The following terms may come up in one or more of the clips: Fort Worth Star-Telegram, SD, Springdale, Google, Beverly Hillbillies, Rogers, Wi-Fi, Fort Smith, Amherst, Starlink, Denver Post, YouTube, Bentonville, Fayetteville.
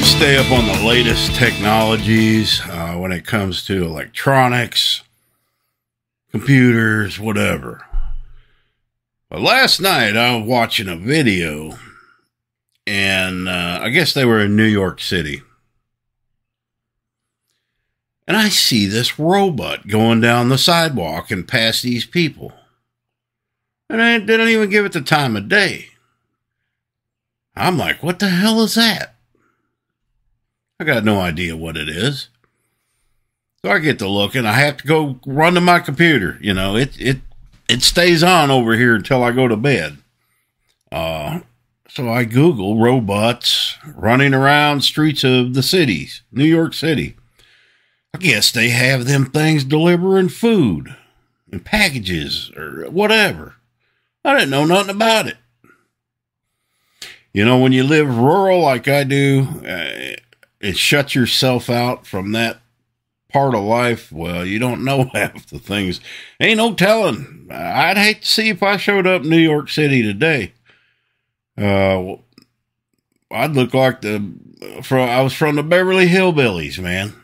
to stay up on the latest technologies when it comes to electronics, computers, whatever. But last night I was watching a video, and I guess they were in New York City. And I see this robot going down the sidewalk and past these people. And I didn't even give it the time of day. I'm like, what the hell is that? I got no idea what it is. So I get to look, and I have to go run to my computer. You know, it stays on over here until I go to bed. So I Google robots running around streets of the cities, New York City. I guess they have them things delivering food and packages or whatever. I didn't know nothing about it. You know, when you live rural like I do, and shut yourself out from that part of life, well, you don't know half the things. Ain't no telling. I'd hate to see if I showed up in New York City today. I'd look like I was from the Beverly Hillbillies, man.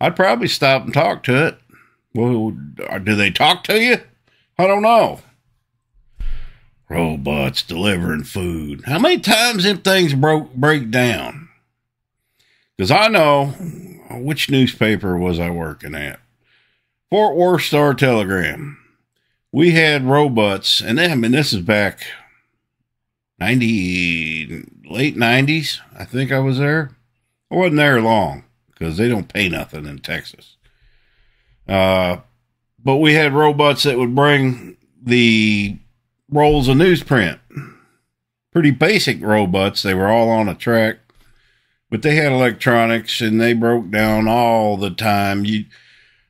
I'd probably stop and talk to it. Well, do they talk to you? I don't know. Robots delivering food. How many times them things break down? Because I know, which newspaper was I working at? Fort Worth Star-Telegram. We had robots, and I mean, this is back late 90s, I think I was there. I wasn't there long, because they don't pay nothing in Texas. But we had robots that would bring the rolls of newsprint. Pretty basic robots. They were all on a track, but they had electronics, and they broke down all the time.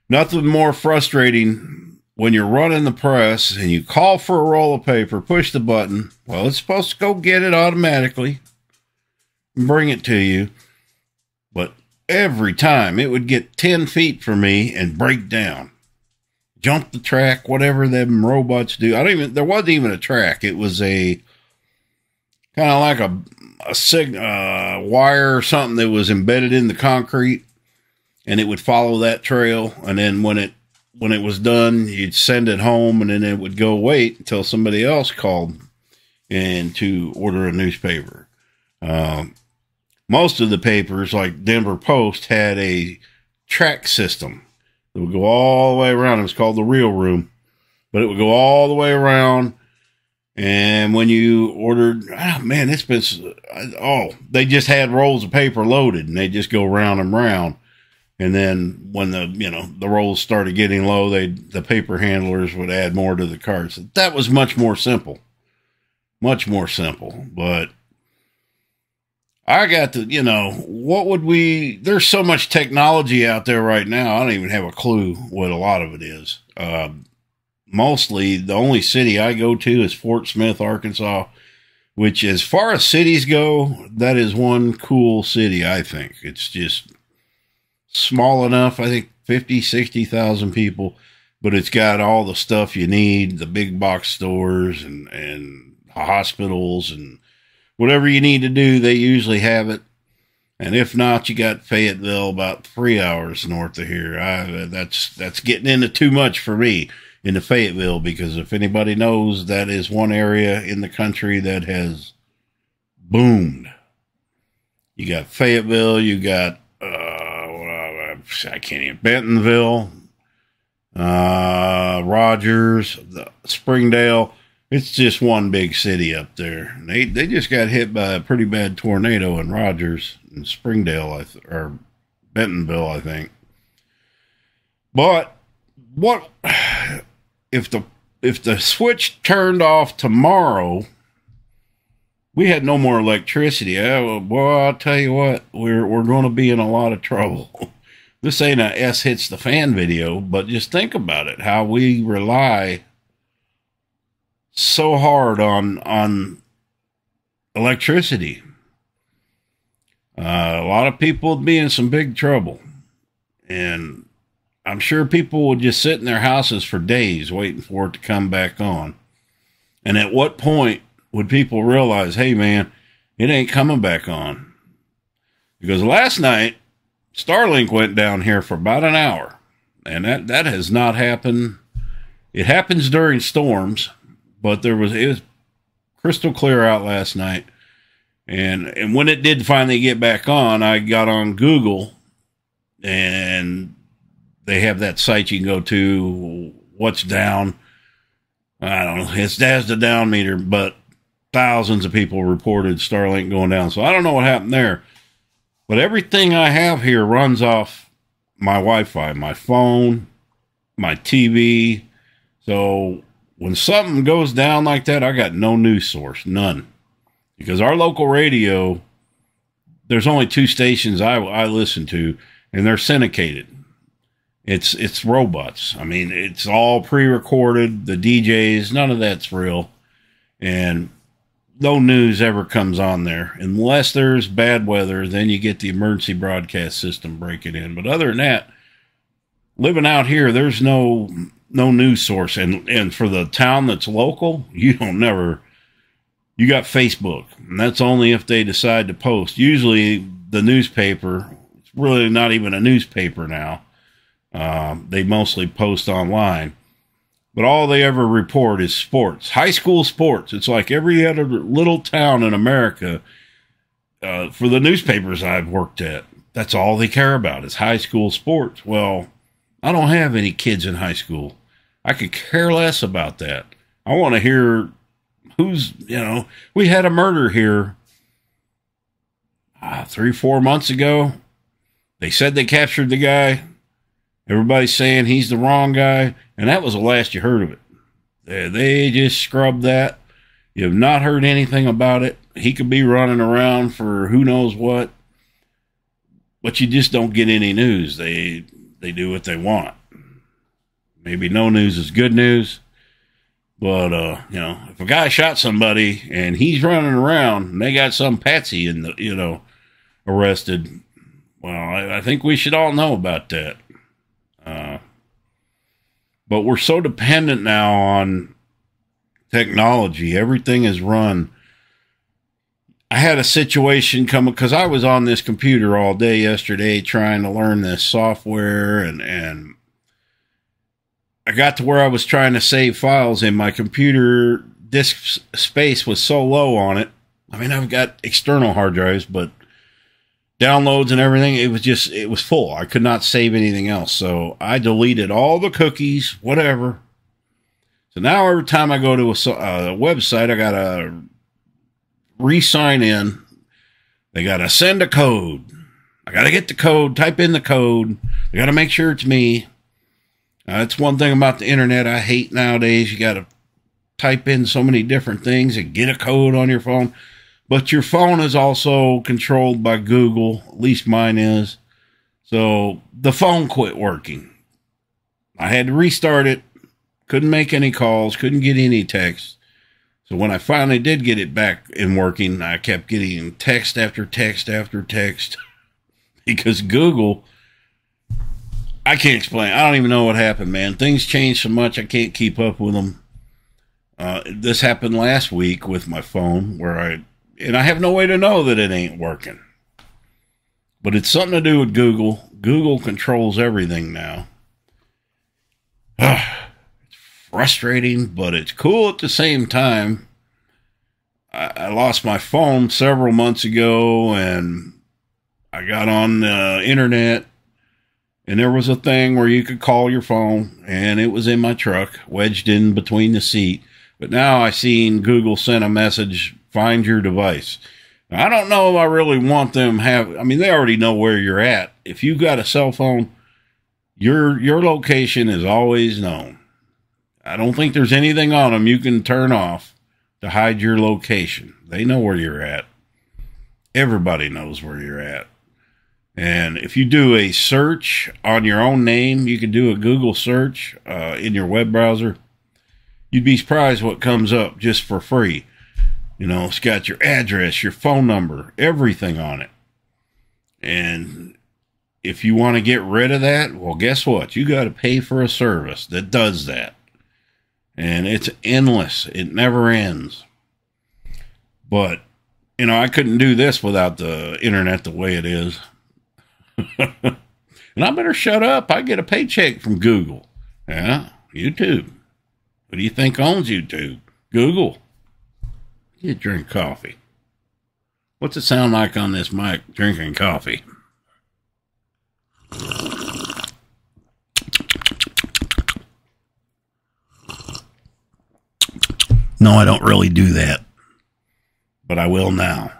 Nothing more frustrating when you're running the press and you call for a roll of paper, push the button. Well, it's supposed to go get it automatically and bring it to you. But every time it would get 10 feet from me and break down, jump the track, whatever them robots do. There wasn't even a track. It was a kind of like a wire or something that was embedded in the concrete, and it would follow that trail. And then when it was done, you'd send it home, and then it would go wait until somebody else called in to order a newspaper. Most of the papers, like Denver Post, had a track system that would go all the way around. It was called the Reel Room, but it would go all the way around. And when you ordered, they just had rolls of paper loaded, and they just go round and round. And then when the rolls started getting low, the paper handlers would add more to the carts. That was much more simple, but I got to, there's so much technology out there right now, I don't even have a clue what a lot of it is. Mostly, the only city I go to is Fort Smith, Arkansas, which, as far as cities go, that is one cool city, I think. It's just small enough, I think 50,000, 60,000 people, but it's got all the stuff you need, the big box stores and hospitals and whatever you need to do, they usually have it. And if not, you got Fayetteville about 3 hours north of here. That's getting into too much for me into Fayetteville, because if anybody knows, that is one area in the country that has boomed. You got Fayetteville. You got, I can't even, Bentonville, Rogers, Springdale. It's just one big city up there. They just got hit by a pretty bad tornado in Rogers and Springdale, or Bentonville, I think. But what if the switch turned off tomorrow? We had no more electricity. I'll tell you what, we're going to be in a lot of trouble. This ain't a S hits the fan video, but just think about it. How we rely so hard on electricity. A lot of people would be in some big trouble, and I'm sure people would just sit in their houses for days waiting for it to come back on. And at what point would people realize, hey man, it ain't coming back on? Because last night, Starlink went down here for about an hour. And that has not happened. It happens during storms, but it was crystal clear out last night. And when it did finally get back on, I got on Google, and they have that site you can go to, what's down. I don't know. It has the down meter, but thousands of people reported Starlink going down. So I don't know what happened there. But everything I have here runs off my Wi-Fi, my phone, my TV. So when something goes down like that, I got no news source, none. Because our local radio, there's only two stations I listen to, and they're syndicated. It's robots. I mean, it's all pre-recorded. The DJs, none of that's real. And no news ever comes on there. Unless there's bad weather, then you get the emergency broadcast system breaking in. But other than that, living out here, there's no news source. And for the town that's local, you got Facebook. And that's only if they decide to post. Usually the newspaper, it's really not even a newspaper now. They mostly post online, but all they ever report is sports, high school sports. It's like every other little town in America, for the newspapers I've worked at, that's all they care about is high school sports. Well, I don't have any kids in high school. I could care less about that. I want to hear we had a murder here 3 or 4 months ago. They said they captured the guy. Everybody's saying he's the wrong guy, and that was the last you heard of it. They just scrubbed that. You have not heard anything about it. He could be running around for who knows what, but you just don't get any news. They do what they want. Maybe no news is good news, but if a guy shot somebody and he's running around and they got some patsy in the arrested, well, I think we should all know about that. But we're so dependent now on technology. Everything is run. I had a situation come because I was on this computer all day yesterday trying to learn this software, and I got to where I was trying to save files, and my computer disk space was so low on it. I mean, I've got external hard drives, but downloads and everything, it was full. I could not save anything else. So I deleted all the cookies, whatever. So now every time I go to a website, I got to re-sign in. They got to send a code. I got to get the code, type in the code. I got to make sure it's me. That's one thing about the internet I hate nowadays. You got to type in so many different things and get a code on your phone. But your phone is also controlled by Google. At least mine is. So the phone quit working. I had to restart it. Couldn't make any calls. Couldn't get any texts. So when I finally did get it back in working, I kept getting text after text after text. Because Google, I can't explain. I don't even know what happened, man. Things change so much I can't keep up with them. This happened last week with my phone where I have no way to know that it ain't working. But it's something to do with Google. Google controls everything now. It's frustrating, but it's cool at the same time. I lost my phone several months ago, and I got on the internet, and there was a thing where you could call your phone, and it was in my truck, wedged in between the seat. But now I seen Google sent a message, find your device. Now, I don't know if I really want them they already know where you're at. If you've got a cell phone, your location is always known. I don't think there's anything on them you can turn off to hide your location. They know where you're at. Everybody knows where you're at. And if you do a search on your own name, you can do a Google search in your web browser. You'd be surprised what comes up just for free. It's got your address, your phone number, everything on it. And if you want to get rid of that, well, guess what? You got to pay for a service that does that. And it's endless. It never ends. But you know, I couldn't do this without the internet the way it is. And I better shut up. I get a paycheck from Google. Yeah, YouTube. What do you think owns YouTube? Google. You drink coffee. What's it sound like on this mic drinking coffee? No, I don't really do that, but I will now.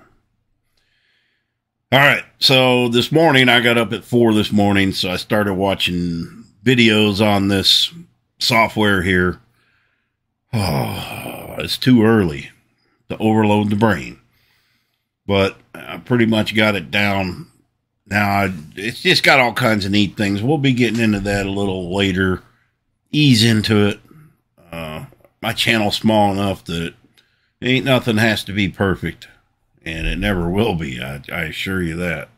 All right. So this morning, I got up at 4 this morning. So I started watching videos on this software here. Oh, it's too early to overload the brain, but I pretty much got it down. Now it's just got all kinds of neat things. We'll be getting into that a little later. Ease into it. My channel's small enough that ain't nothing has to be perfect. And it never will be, I assure you that.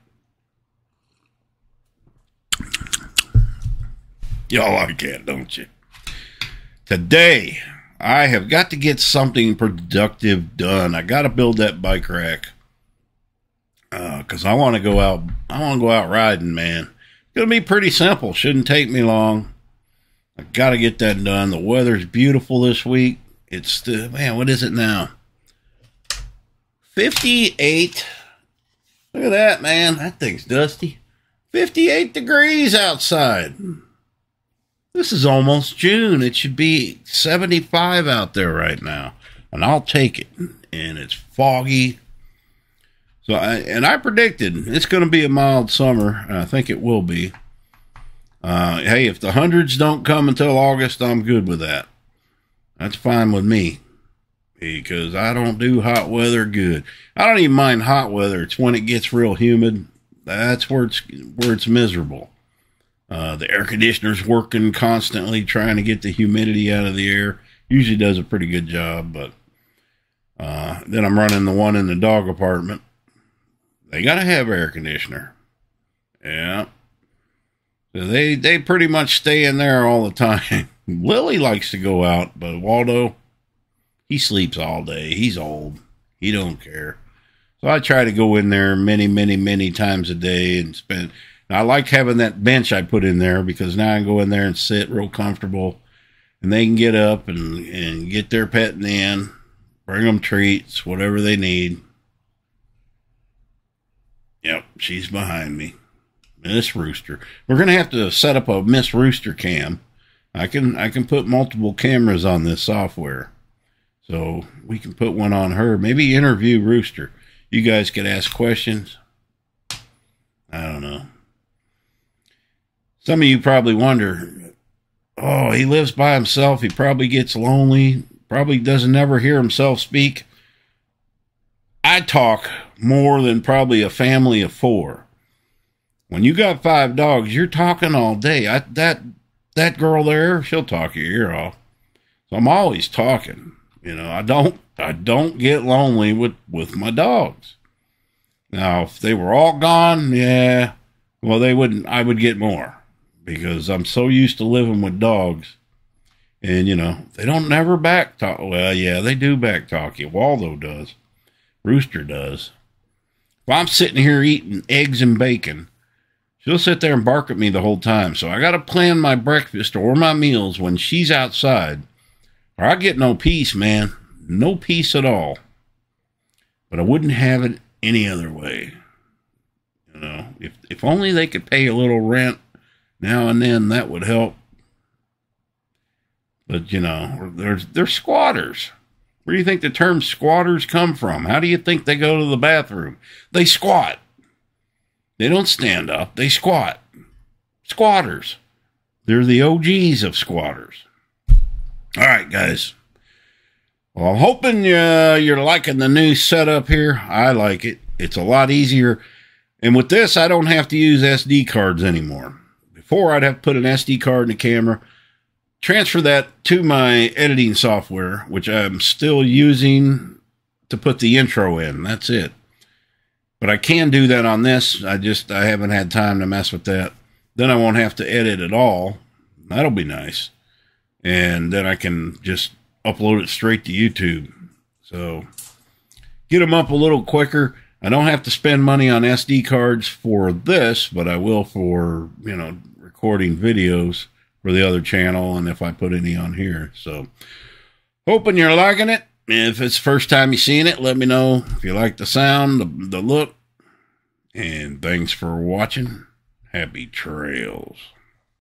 Y'all like that, don't you? Today, I have got to get something productive done. I got to build that bike rack. Because I want to go out. I want to go out riding, man. It's going to be pretty simple. Shouldn't take me long. I got to get that done. The weather's beautiful this week. It's the, man, what is it now? 58. Look at that, man. That thing's dusty. 58 degrees outside. This is almost June. It should be 75 out there right now. And I'll take it. And it's foggy. So I predicted it's going to be a mild summer. And I think it will be. Hey, if the hundreds don't come until August, I'm good with that. That's fine with me. Because I don't do hot weather good. I don't even mind hot weather. It's when it gets real humid. That's where it's miserable. The air conditioner's working constantly, trying to get the humidity out of the air. Usually does a pretty good job, but then I'm running the one in the dog apartment. They gotta have air conditioner. Yeah. So they pretty much stay in there all the time. Lily likes to go out, but Waldo, he sleeps all day. He's old. He don't care. So I try to go in there many, many, many times a day and spend. Now, I like having that bench I put in there because now I can go in there and sit real comfortable. And they can get up and get their petting in, bring them treats, whatever they need. Yep, she's behind me. Miss Rooster. We're going to have to set up a Miss Rooster cam. I can put multiple cameras on this software. So we can put one on her. Maybe interview Rooster. You guys could ask questions. I don't know. Some of you probably wonder, oh, he lives by himself. He probably gets lonely. Probably doesn't ever hear himself speak. I talk more than probably a family of 4. When you got 5 dogs, you're talking all day. That girl there, she'll talk your ear off. So I'm always talking. You know, I don't get lonely with my dogs. Now, if they were all gone, yeah, well, they wouldn't, I would get more because I'm so used to living with dogs and, you know, they don't never back talk. Well, yeah, they do back talk you. Waldo does. Rooster does. If I'm sitting here eating eggs and bacon, she'll sit there and bark at me the whole time. So I got to plan my breakfast or my meals when she's outside. Or I get no peace, man. No peace at all. But I wouldn't have it any other way. You know, if only they could pay a little rent now and then, that would help. But, you know, they're squatters. Where do you think the term squatters come from? How do you think they go to the bathroom? They squat. They don't stand up. They squat. Squatters. They're the OGs of squatters. All right, guys. Well, I'm hoping you're liking the new setup here. I like it. It's a lot easier. And with this, I don't have to use SD cards anymore. Before, I'd have to put an SD card in the camera, transfer that to my editing software, which I'm still using to put the intro in. That's it. But I can do that on this. I haven't had time to mess with that. Then I won't have to edit at all. That'll be nice. And then I can just upload it straight to YouTube. So get them up a little quicker. I don't have to spend money on SD cards for this, but I will for, you know, recording videos for the other channel, and if I put any on here. So, hoping you're liking it. If it's the first time you've seen it, let me know if you like the sound, the look, and thanks for watching. Happy trails.